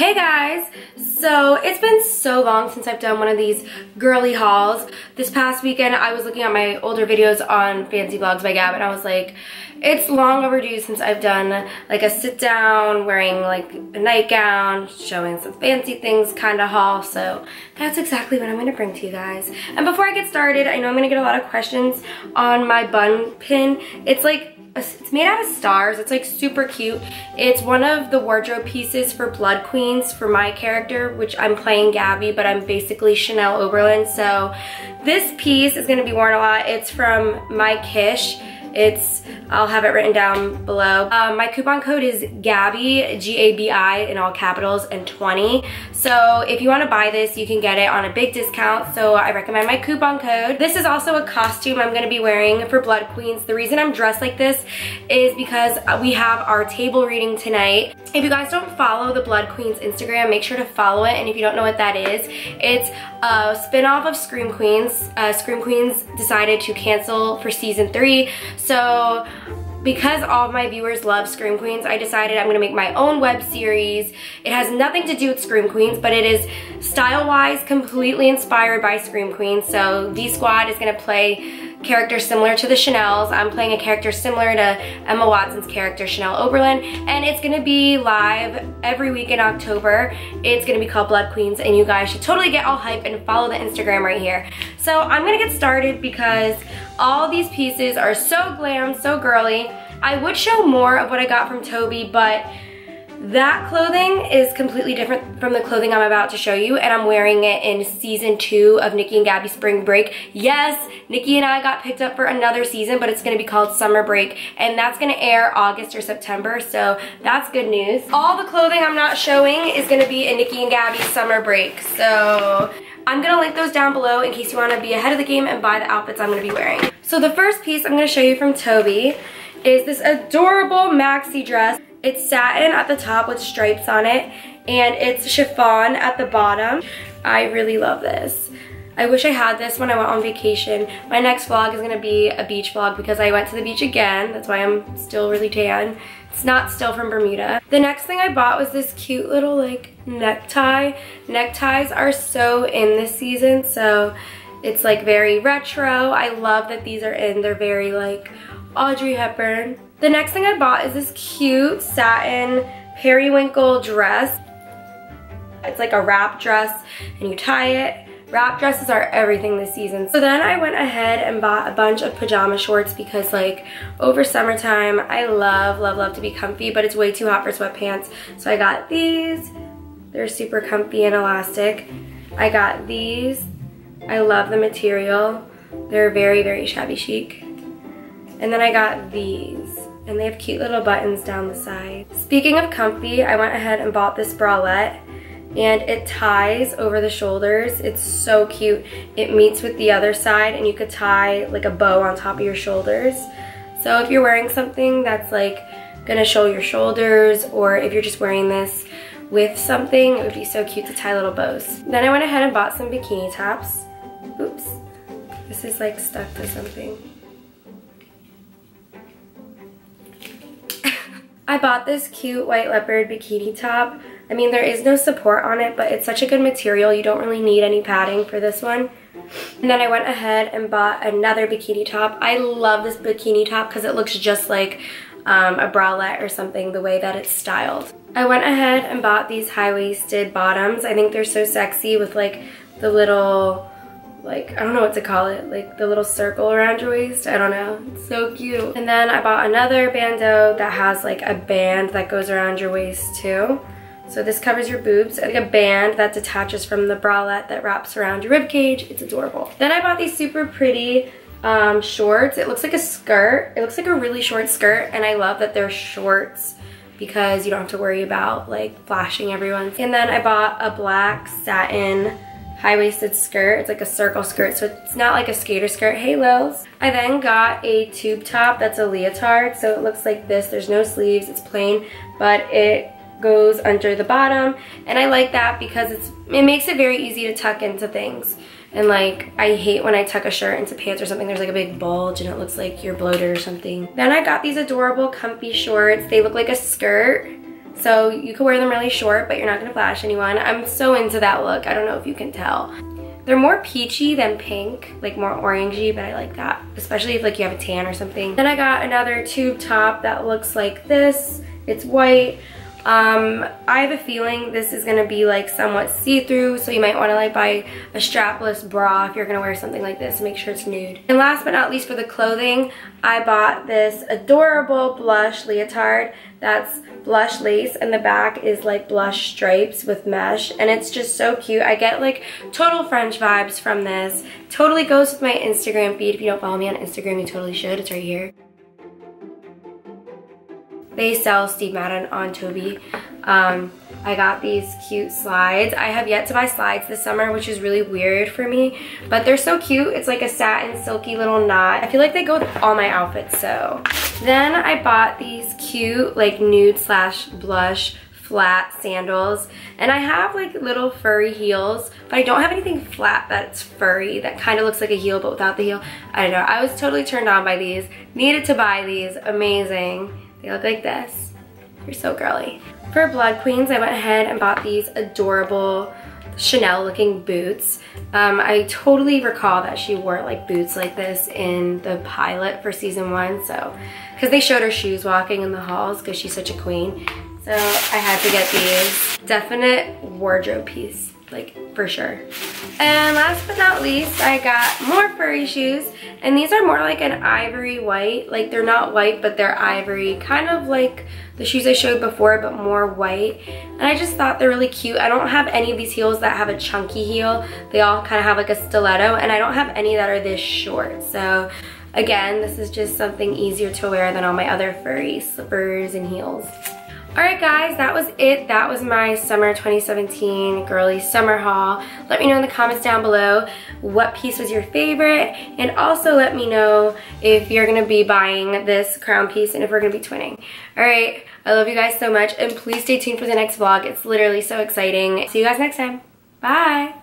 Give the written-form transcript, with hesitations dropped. Hey guys! So it's been so long since I've done one of these girly hauls. This past weekend I was looking at my older videos on Fancy Vlogs by Gab and I was like, it's long overdue since I've done like a sit down, wearing like a nightgown, showing some fancy things kind of haul. So that's exactly what I'm going to bring to you guys. And before I get started, I know I'm going to get a lot of questions on my bun pin. It's like it's made out of stars. It's like super cute. It's one of the wardrobe pieces for Blood Queens for my character, which I'm playing Gabby, but I'm basically Chanel Oberlin. So this piece is going to be worn a lot. It's from My Kitsch. I'll have it written down below. My coupon code is Gabby, G-A-B-I in all capitals, and 20. So if you want to buy this, you can get it on a big discount. So I recommend my coupon code. This is also a costume I'm going to be wearing for Blood Queens. The reason I'm dressed like this is because we have our table reading tonight. If you guys don't follow the Blood Queens Instagram, make sure to follow it. And if you don't know what that is, it's a spinoff of Scream Queens. Scream Queens decided to cancel for season 3. So because all of my viewers love Scream Queens, I decided I'm going to make my own web series. It has nothing to do with Scream Queens, but it is style-wise completely inspired by Scream Queens. So V-Squad is going to play characters similar to the Chanels. I'm playing a character similar to Emma Watson's character, Chanel Oberlin. And it's going to be live every week in October. It's going to be called Blood Queens, and you guys should totally get all hype and follow the Instagram right here. So I'm going to get started because all these pieces are so glam, so girly. I would show more of what I got from Tobi, but that clothing is completely different from the clothing I'm about to show you, and I'm wearing it in season 2 of Nikki and Gabi's Spring Break. Yes, Nikki and I got picked up for another season, but it's going to be called Summer Break, and that's going to air August or September, so that's good news. All the clothing I'm not showing is going to be in Nikki and Gabi's Summer Break, so I'm going to link those down below in case you want to be ahead of the game and buy the outfits I'm going to be wearing. So the first piece I'm going to show you from Tobi is this adorable maxi dress. It's satin at the top with stripes on it, and it's chiffon at the bottom. I really love this. I wish I had this when I went on vacation. My next vlog is going to be a beach vlog because I went to the beach again. That's why I'm still really tan. It's not still from Bermuda. The next thing I bought was this cute little like necktie. Neckties are so in this season, so it's like very retro. I love that these are in. They're very like Audrey Hepburn. The next thing I bought is this cute satin periwinkle dress. It's like a wrap dress and you tie it. Wrap dresses are everything this season. So then I went ahead and bought a bunch of pajama shorts because like over summertime, I love, love, love to be comfy, but it's way too hot for sweatpants. So I got these. They're super comfy and elastic. I got these. I love the material. They're very, very shabby chic. And then I got these. And they have cute little buttons down the side. Speaking of comfy, I went ahead and bought this bralette. And it ties over the shoulders. It's so cute. It meets with the other side and you could tie like a bow on top of your shoulders. So if you're wearing something that's like gonna show your shoulders, or if you're just wearing this with something, it would be so cute to tie little bows. Then I went ahead and bought some bikini tops. Oops, this is like stuck to something. I bought this cute white leopard bikini top. I mean, there is no support on it, but it's such a good material. You don't really need any padding for this one. And then I went ahead and bought another bikini top. I love this bikini top because it looks just like a bralette or something, the way that it's styled. I went ahead and bought these high-waisted bottoms. I think they're so sexy with like the little, like, I don't know what to call it, like the little circle around your waist. I don't know, it's so cute. And then I bought another bandeau that has like a band that goes around your waist too. So this covers your boobs, like a band that detaches from the bralette that wraps around your ribcage. It's adorable. Then I bought these super pretty shorts. It looks like a skirt. It looks like a really short skirt, and I love that they're shorts because you don't have to worry about like flashing everyone. And then I bought a black satin high-waisted skirt. It's like a circle skirt, so it's not like a skater skirt. Hey, Lils. I then got a tube top that's a leotard, so it looks like this. There's no sleeves. It's plain, but it goes under the bottom, and I like that because it makes it very easy to tuck into things. And like, I hate when I tuck a shirt into pants or something, there's like a big bulge and it looks like you're bloated or something. Then I got these adorable comfy shorts. They look like a skirt, So you could wear them really short, but you're not gonna flash anyone. I'm so into that look. I don't know if you can tell. They're more peachy than pink, like more orangey, but I like that, especially if like you have a tan or something. Then I got another tube top that looks like this. It's white. I have a feeling this is gonna be like somewhat see-through, so you might want to like buy a strapless bra if you're gonna wear something like this. Make sure it's nude. And last but not least for the clothing, I bought this adorable blush leotard that's blush lace, and the back is like blush stripes with mesh, and it's just so cute. I get like total French vibes from this. Totally goes with my Instagram feed. If you don't follow me on Instagram, you totally should. It's right here. They sell Steve Madden on Tobi. I got these cute slides. I have yet to buy slides this summer, which is really weird for me, but they're so cute. It's like a satin silky little knot. I feel like they go with all my outfits, so. Then I bought these cute like nude slash blush flat sandals, and I have like little furry heels, but I don't have anything flat that's furry that kind of looks like a heel but without the heel. I don't know, I was totally turned on by these. Needed to buy these, amazing. They look like this. They're so girly. For Blood Queens, I went ahead and bought these adorable Chanel looking boots. I totally recall that she wore like boots like this in the pilot for season 1, so, because they showed her shoes walking in the halls because she's such a queen. So I had to get these. Definite wardrobe piece, like for sure. And last but not least, I got more furry shoes, and these are more like an ivory white. Like they're not white, but they're ivory, kind of like the shoes I showed before, but more white. And I just thought they're really cute. I don't have any of these heels that have a chunky heel. They all kind of have like a stiletto, and I don't have any that are this short. So again, this is just something easier to wear than all my other furry slippers and heels. Alright guys, that was it. That was my summer 2017 girly summer haul. Let me know in the comments down below what piece was your favorite, and also let me know if you're going to be buying this crown piece and if we're going to be twinning. Alright, I love you guys so much, and please stay tuned for the next vlog. It's literally so exciting. See you guys next time. Bye!